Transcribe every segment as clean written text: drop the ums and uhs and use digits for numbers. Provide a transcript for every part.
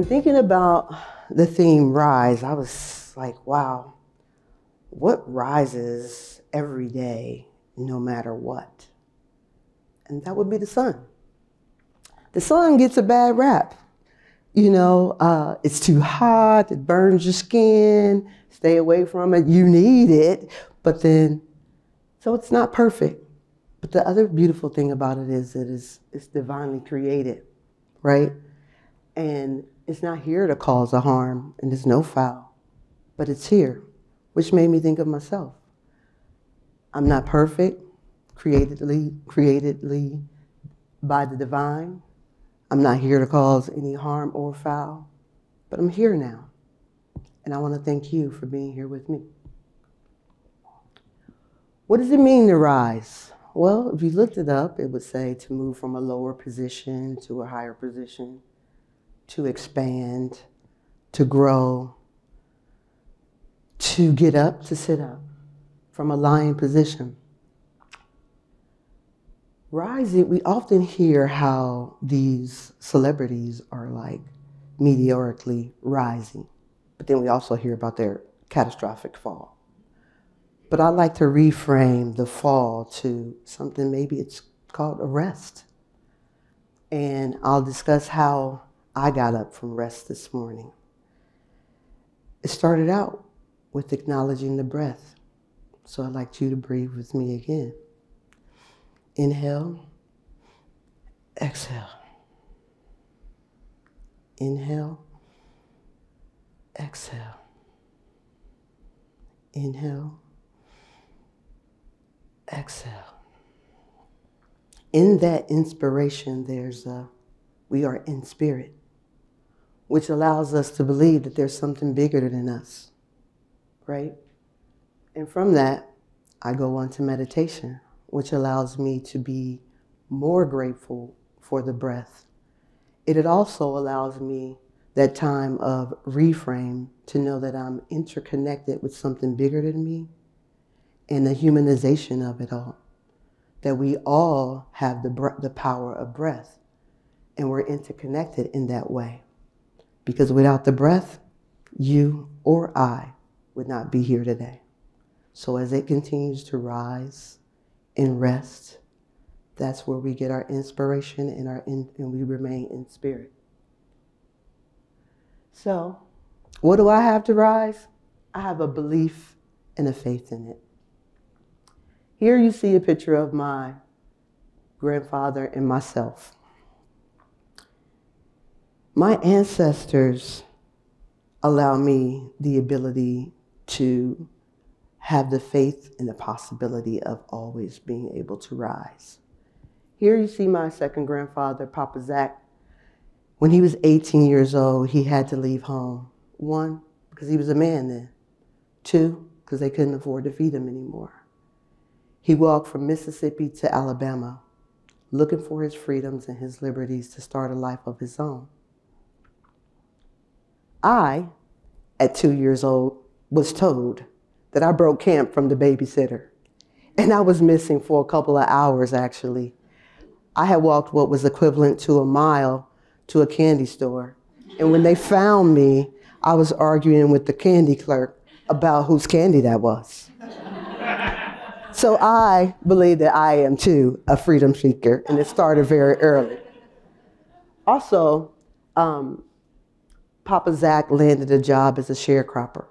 When thinking about the theme rise, I was like, wow, what rises every day, no matter what? And that would be the sun. The sun gets a bad rap. You know, it's too hot, it burns your skin, stay away from it, you need it. But then, so it's not perfect. But the other beautiful thing about it is it's divinely created, right? And it's not here to cause a harm, and there's no foul, but it's here, which made me think of myself. I'm not perfect, createdly by the divine. I'm not here to cause any harm or foul, but I'm here now. And I want to thank you for being here with me. What does it mean to rise? Well, if you looked it up, it would say to move from a lower position to a higher position, to expand, to grow, to get up, to sit up, from a lying position. Rising, we often hear how these celebrities are like meteorically rising, but then we also hear about their catastrophic fall. But I like to reframe the fall to something, maybe it's called a rest. And I'll discuss how I got up from rest this morning. It started out with acknowledging the breath. So I'd like you to breathe with me again. Inhale, exhale. Inhale, exhale. Inhale, exhale. In that inspiration, there's a, we are in spirit, which allows us to believe that there's something bigger than us, right? And from that, I go on to meditation, which allows me to be more grateful for the breath. It also allows me that time of reframe to know that I'm interconnected with something bigger than me, and the humanization of it all, that we all have the power of breath, and we're interconnected in that way. Because without the breath, you or I would not be here today. So as it continues to rise and rest, that's where we get our inspiration and we remain in spirit. So what do I have to rise? I have a belief and a faith in it. Here you see a picture of my grandfather and myself. My ancestors allow me the ability to have the faith and the possibility of always being able to rise. Here you see my second grandfather, Papa Zach. When he was 18 years old, he had to leave home. One, because he was a man then. Two, because they couldn't afford to feed him anymore. He walked from Mississippi to Alabama, looking for his freedoms and his liberties to start a life of his own. I, at 2 years old, was told that I broke camp from the babysitter. And I was missing for a couple of hours, actually. I had walked what was equivalent to a mile to a candy store. And when they found me, I was arguing with the candy clerk about whose candy that was. So I believe that I am, too, a freedom seeker. And it started very early. Also, Papa Zach landed a job as a sharecropper.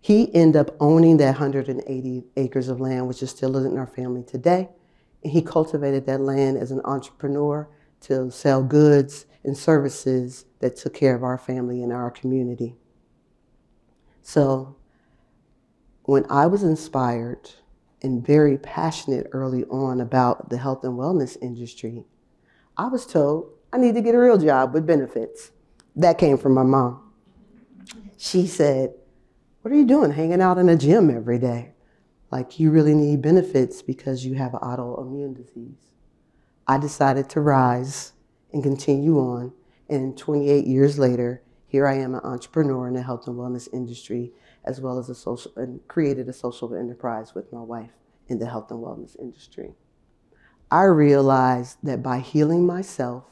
He ended up owning that 180 acres of land, which is still in our family today. And he cultivated that land as an entrepreneur to sell goods and services that took care of our family and our community. So when I was inspired and very passionate early on about the health and wellness industry, I was told I need to get a real job with benefits. That came from my mom. She said, "What are you doing hanging out in a gym every day? Like, you really need benefits because you have autoimmune disease." I decided to rise and continue on. And 28 years later, here I am, an entrepreneur in the health and wellness industry, as well as created a social enterprise with my wife in the health and wellness industry. I realized that by healing myself,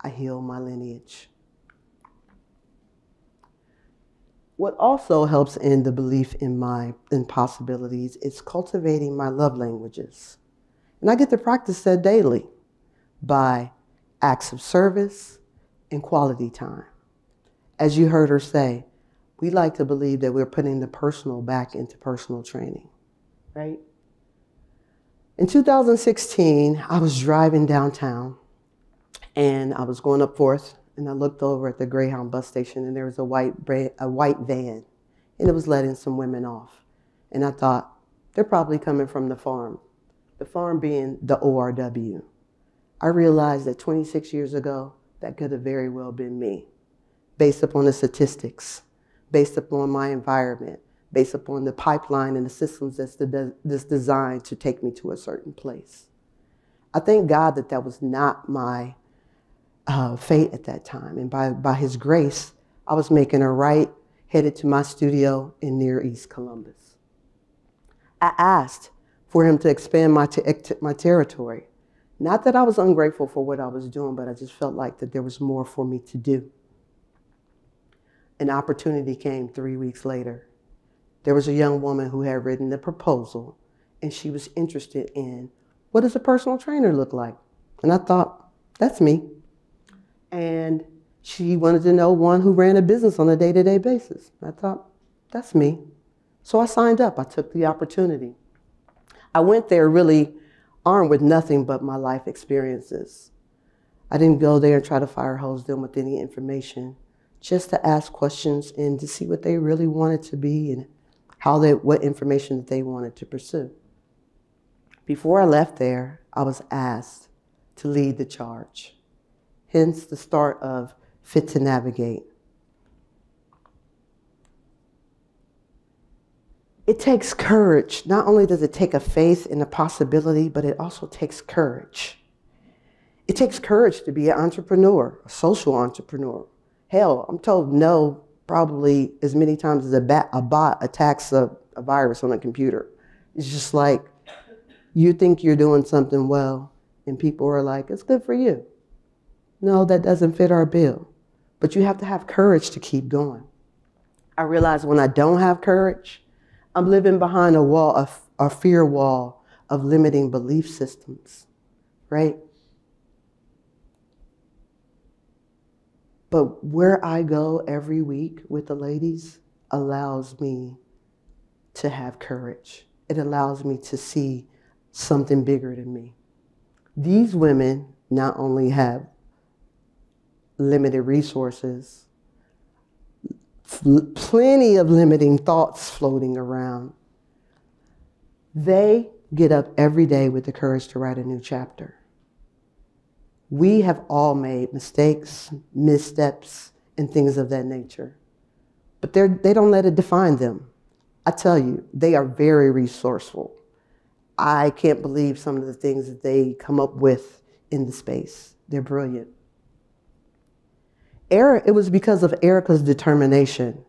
I heal my lineage. What also helps in the belief in my possibilities is cultivating my love languages. And I get to practice that daily by acts of service and quality time. As you heard her say, we like to believe that we're putting the personal back into personal training, right? In 2016, I was driving downtown and I was going up 4th and I looked over at the Greyhound bus station and there was a white van and it was letting some women off. And I thought, they're probably coming from the farm being the ORW. I realized that 26 years ago, that could have very well been me, based upon the statistics, based upon my environment, based upon the pipeline and the systems that's designed to take me to a certain place. I thank God that that was not my fate at that time. And by His grace, I was making a right, headed to my studio in near East Columbus. I asked for Him to expand my territory. Not that I was ungrateful for what I was doing, but I just felt like that there was more for me to do. An opportunity came 3 weeks later. There was a young woman who had written the proposal, and she was interested in, what does a personal trainer look like? And I thought, that's me. And she wanted to know one who ran a business on a day-to-day basis. I thought, that's me. So I signed up. I took the opportunity. I went there really armed with nothing but my life experiences. I didn't go there and try to fire hose them with any information, just to ask questions and to see what they really wanted to be and what information that they wanted to pursue. Before I left there, I was asked to lead the charge, hence the start of Fit to Navigate. It takes courage. Not only does it take a faith in the possibility, but it also takes courage. It takes courage to be an entrepreneur, a social entrepreneur. Hell, I'm told no probably as many times as a bot attacks a virus on a computer. It's just like, you think you're doing something well, and people are like, it's good for you. No, that doesn't fit our bill. But you have to have courage to keep going. I realize when I don't have courage, I'm living behind a fear wall of limiting belief systems, right? But where I go every week with the ladies allows me to have courage. It allows me to see something bigger than me. These women not only have limited resources, plenty of limiting thoughts floating around. They get up every day with the courage to write a new chapter. We have all made mistakes, missteps, and things of that nature, but they don't let it define them. I tell you, they are very resourceful. I can't believe some of the things that they come up with in the space. They're brilliant. It was because of Erica's determination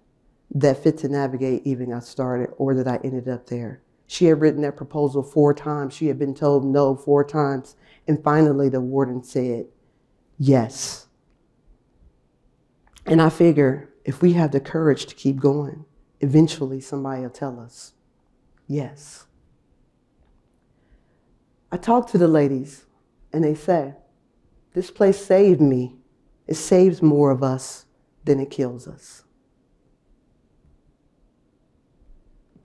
that Fit to Navigate even got started, or that I ended up there. She had written that proposal 4 times. She had been told no 4 times. And finally, the warden said, yes. And I figure, if we have the courage to keep going, eventually somebody will tell us, yes. I talk to the ladies, and they say, this place saved me. It saves more of us than it kills us.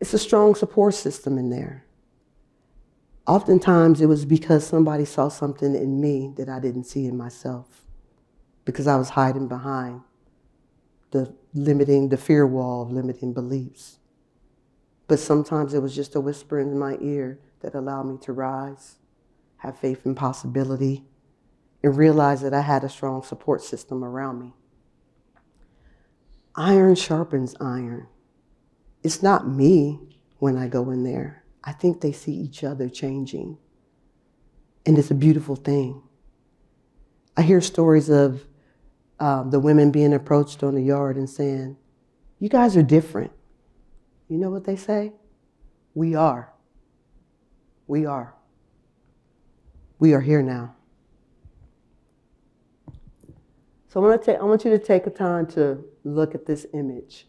It's a strong support system in there. Oftentimes, it was because somebody saw something in me that I didn't see in myself, because I was hiding behind the fear wall of limiting beliefs. But sometimes it was just a whisper in my ear that allowed me to rise, have faith in possibility, and realize that I had a strong support system around me. Iron sharpens iron. It's not me when I go in there. I think they see each other changing. And it's a beautiful thing. I hear stories of the women being approached on the yard and saying, you guys are different. You know what they say? We are. We are. We are here now. So I want you to take a time to look at this image.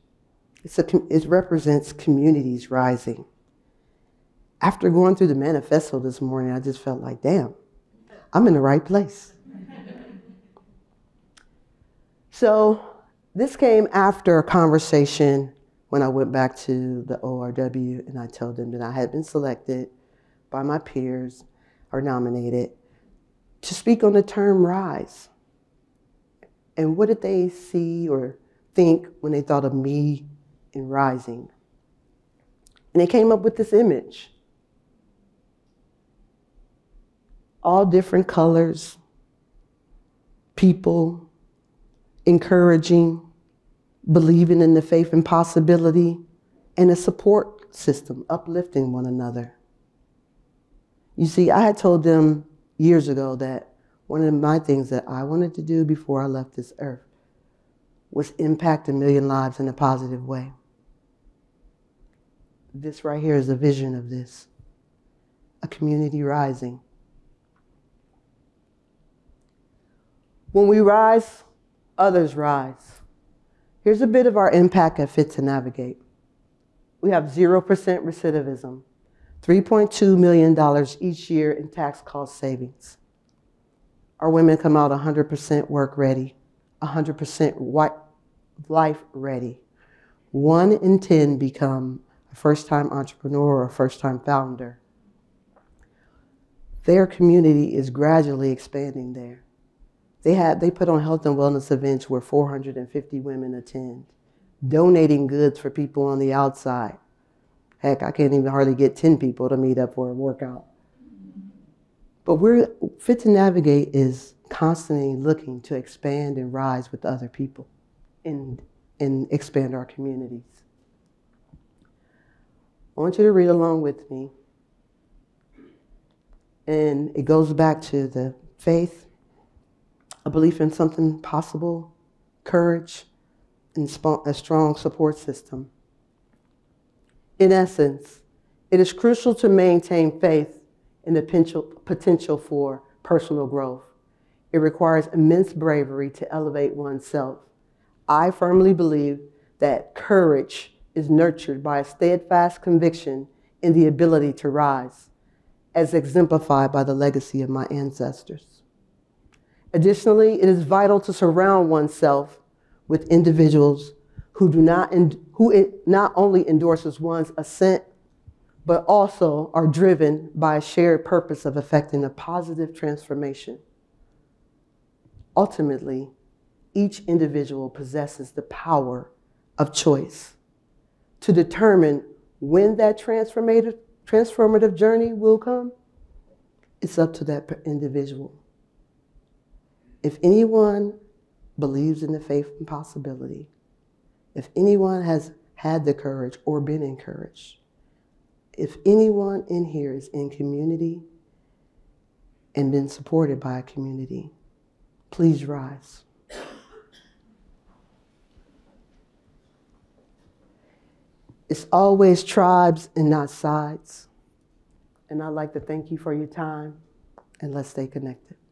It represents communities rising. After going through the manifesto this morning, I just felt like, damn, I'm in the right place. So this came after a conversation when I went back to the ORW and I told them that I had been selected by my peers or nominated to speak on the term rise. And what did they see or think when they thought of me and rising? And they came up with this image. All different colors, people, encouraging, believing in the faith and possibility, and a support system, uplifting one another. You see, I had told them years ago that one of my things that I wanted to do before I left this earth was impact a million lives in a positive way. This right here is a vision of this, a community rising. When we rise, others rise. Here's a bit of our impact at Fit to Navigate. We have 0% recidivism, $3.2 million each year in tax cost savings. Our women come out 100% work ready, 100% life ready. 1 in 10 become a first-time entrepreneur or a first-time founder. Their community is gradually expanding there. They put on health and wellness events where 450 women attend, donating goods for people on the outside. Heck, I can't even hardly get 10 people to meet up for a workout. But Fit to Navigate is constantly looking to expand and rise with other people and expand our communities. I want you to read along with me. And it goes back to the faith, a belief in something possible, courage, and a strong support system. In essence, it is crucial to maintain faith in the potential for personal growth. It requires immense bravery to elevate oneself. I firmly believe that courage is nurtured by a steadfast conviction in the ability to rise, as exemplified by the legacy of my ancestors. Additionally, it is vital to surround oneself with individuals who not only endorses one's ascent, but also are driven by a shared purpose of effecting a positive transformation. Ultimately, each individual possesses the power of choice to determine when that transformative journey will come. It's up to that individual. If anyone believes in the faith and possibility, if anyone has had the courage or been encouraged, if anyone in here is in community and been supported by a community, please rise. It's always tribes and not sides. And I'd like to thank you for your time, and let's stay connected.